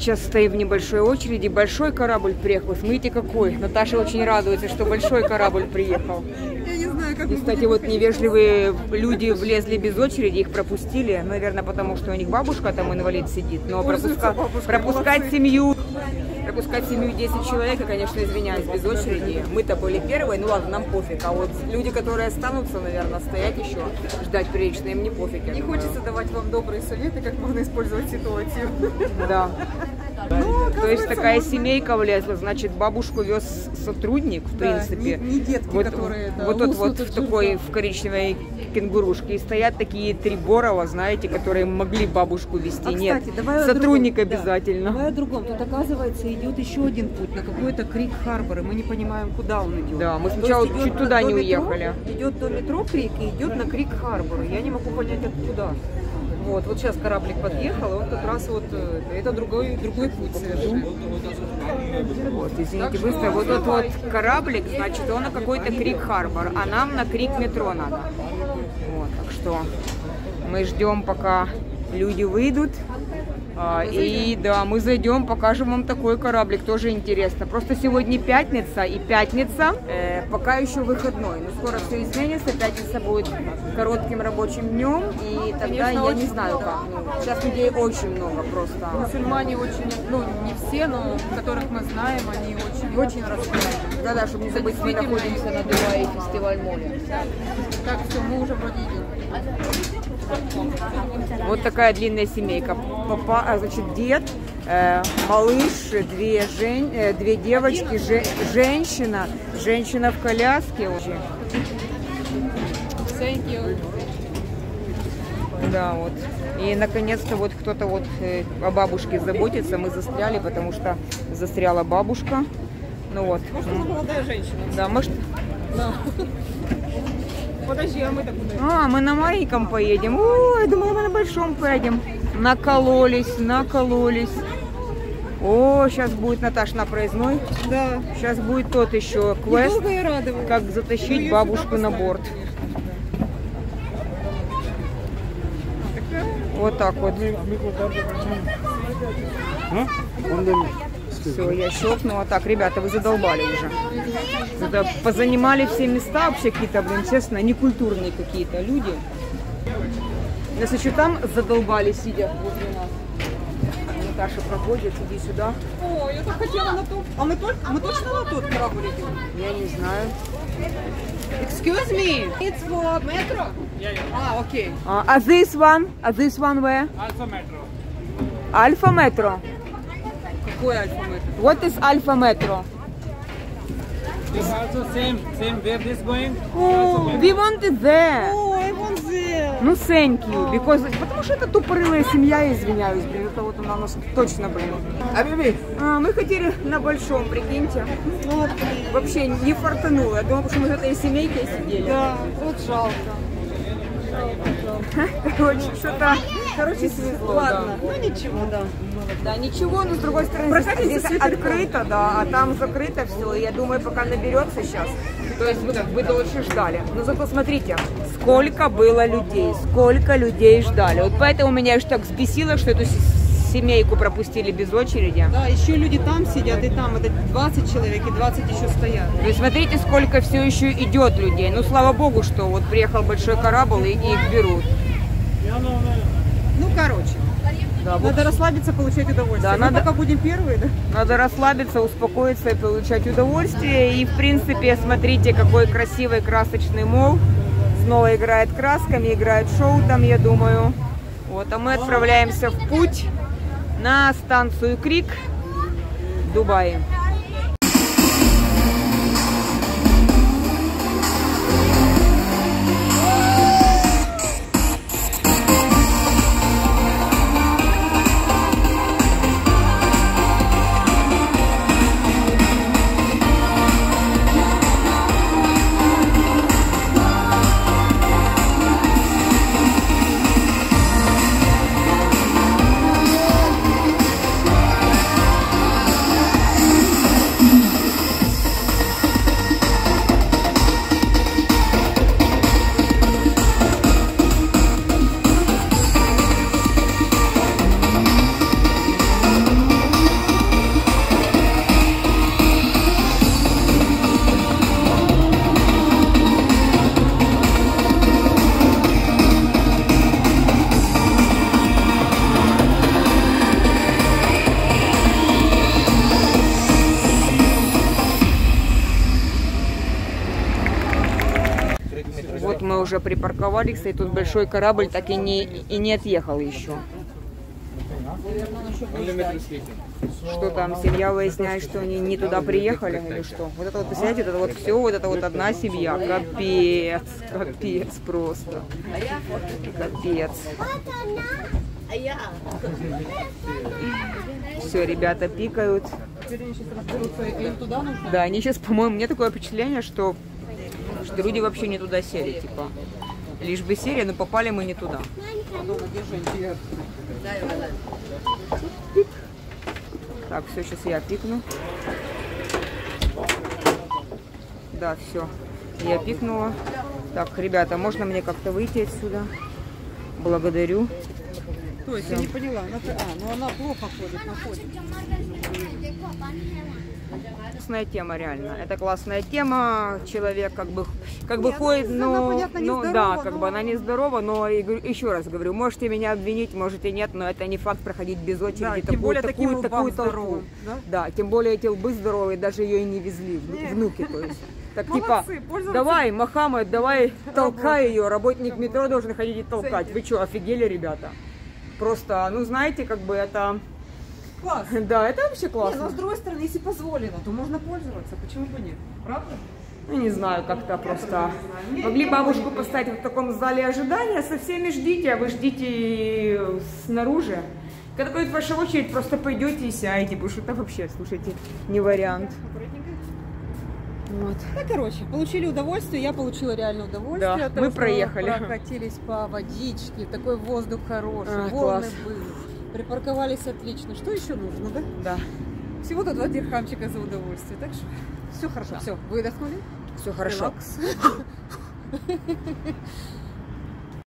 Сейчас стоим в небольшой очереди. Большой корабль приехал. Смотрите, какой. Наташа очень радуется, что большой корабль приехал. Я не знаю, как. И, кстати, вот невежливые люди влезли без очереди, их пропустили. Наверное, потому что у них бабушка там инвалид сидит. Но пропускать семью 10 человек, я, конечно, извиняюсь, без очереди. Мы-то были первые, ну ладно, нам пофиг. А вот люди, которые останутся, наверное, стоять еще, ждать прилично, им не пофиг. Не хочется давать вам добрые советы, как можно использовать ситуацию. Да. Ну, то есть такая можно... семейка влезла, значит, бабушку вез сотрудник, в принципе. Не детки, вот, которые... Да, вот тут вот в такой, в коричневой кенгурушке. И стоят такие три Борова, знаете, которые могли бабушку везти. Нет, давай сотрудник обязательно. Да. Давай о другом. Тут, оказывается, идет еще один путь на какой-то Крик-Харбор, и мы не понимаем, куда он идет. Да, мы сначала чуть туда не уехали. Идет до метро Крик и идет на Крик-Харбор. Я не могу понять, откуда. Вот, вот сейчас кораблик подъехал, и он как раз вот, это другой путь совершенно. Вот, извините, быстро, вот этот вот кораблик, значит, он на какой-то Крик-Харбор, а нам на Крик-метро надо. Вот, так что мы ждем, пока люди выйдут. И да, мы зайдем, покажем вам такой кораблик, тоже интересно. Просто сегодня пятница, и пятница пока еще выходной. Но скоро все изменится, пятница будет коротким рабочим днем, и тогда конечно, я не знаю много. Как. Ну, сейчас людей очень много просто. Мусульмане очень, ну не все, но которых мы знаем, они очень раскрыты. Да, чтобы не забыть, мы находимся на Дубае, фестиваль моря. Так все, мы уже вроде идем. Вот такая длинная семейка. Папа, значит, дед, малыш, две девочки, женщина в коляске. Да, вот. И наконец-то вот кто-то вот о бабушке заботится. Мы застряли, потому что застряла бабушка. Ну вот. Может, это молодая женщина? Да, может. Да. Подожди, а мы так куда? А, мы на маленьком поедем. Ой, я думала, мы на большом поедем. Накололись. О, сейчас будет Наташ на проездной. Да. Сейчас будет тот еще квест, как затащить бабушку на борт. Вот так вот. Все, я щелкнула. Так, ребята, вы задолбали уже. Сюда позанимали все места, вообще какие-то, блин, честно, некультурные какие-то люди. Нас еще там задолбали, сидя возле нас. Наташа проходит, иди сюда. О, я так хотела на тот. А мы точно на тот корабль идем? Я не знаю. Excuse me, it's for metro? А, окей. А this one where? Alpha Metro. Alpha Metro? Какой Alpha Metro? What is Alpha Metro? It's also same where this going? Oh, we want it there. Oh, I want there. Ну, thank you, because... Потому что это тупорылая семья, я извиняюсь, блин, это вот она у нас точно, блин. А, мы хотели на большом, прикиньте. Вообще не фартануло, я думала, что мы в этой семейке сидели. Да, вот жалко. Короче, что-то... Короче, свезло, ладно. Да. Ну ничего, да. Да, ничего, но с другой стороны, здесь открыто, да, а там закрыто все. Я думаю, пока наберется сейчас. То есть вы дольше ждали. Но зато смотрите, сколько было людей, сколько людей ждали. Вот поэтому меня аж так взбесило, что эту семейку пропустили без очереди. Да, еще люди там сидят, и там это 20 человек, и 20 еще стоят. То есть смотрите, сколько все еще идет людей. Ну, слава богу, что вот приехал большой корабль, и их берут. Ну, короче, да, надо расслабиться, получать удовольствие. Да, мы пока будем первые, да? Надо расслабиться, успокоиться и получать удовольствие. И, в принципе, смотрите, какой красивый красочный мол. Снова играет красками, играет шоу там, я думаю. Вот, а мы отправляемся в путь на станцию Крик в Дубае. мы уже припарковались, кстати, тут большой корабль так и не отъехал еще. Что там, семья выясняет, что они не туда приехали или что? Вот это вот, представляете, это вот все, вот это вот одна семья. Капец, капец просто. Капец. Все, ребята пикают. Да, они сейчас, по-моему, мне такое впечатление, что люди вообще не туда сели, типа. Лишь бы сели, но попали мы не туда. Так, все, сейчас я пикну. Да, все, я пикнула. Так, ребята, можно мне как-то выйти отсюда? Благодарю. То есть, я не поняла. Ну она плохо ходит. Классная тема, реально. Это классная тема. Человек как бы ходит, но она нездорова, но еще раз говорю, можете меня обвинить, можете нет, но это не факт проходить без очереди. Да, тем более такую толпу. Да, тем более эти лбы здоровые, даже ее и не везли, внуки, то есть. Так молодцы, типа, давай, Мохаммед, давай, толкай ее, работник метро должен ходить и толкать. Вы что, офигели, ребята? Просто, ну знаете, как бы это... Класс. Да, это вообще классно. Нет, но с другой стороны, если позволено, то можно пользоваться. Почему бы нет? Правда? Ну, не знаю, как-то просто. Могли бабушку поставить в таком зале ожидания, со всеми ждите, а вы ждите снаружи. Когда будет ваша очередь, просто пойдете и сядете, потому что это вообще, слушайте, не вариант. Вот. Да, короче, получили удовольствие, я получила реально удовольствие. Да, мы проехали. Прокатились по водичке, такой воздух хороший, волны были. Припарковались отлично. Что еще нужно, да? Да. Всего-то 2 дирхамчика за удовольствие. Так что все хорошо. Да. Все, выдохнули? Все хорошо.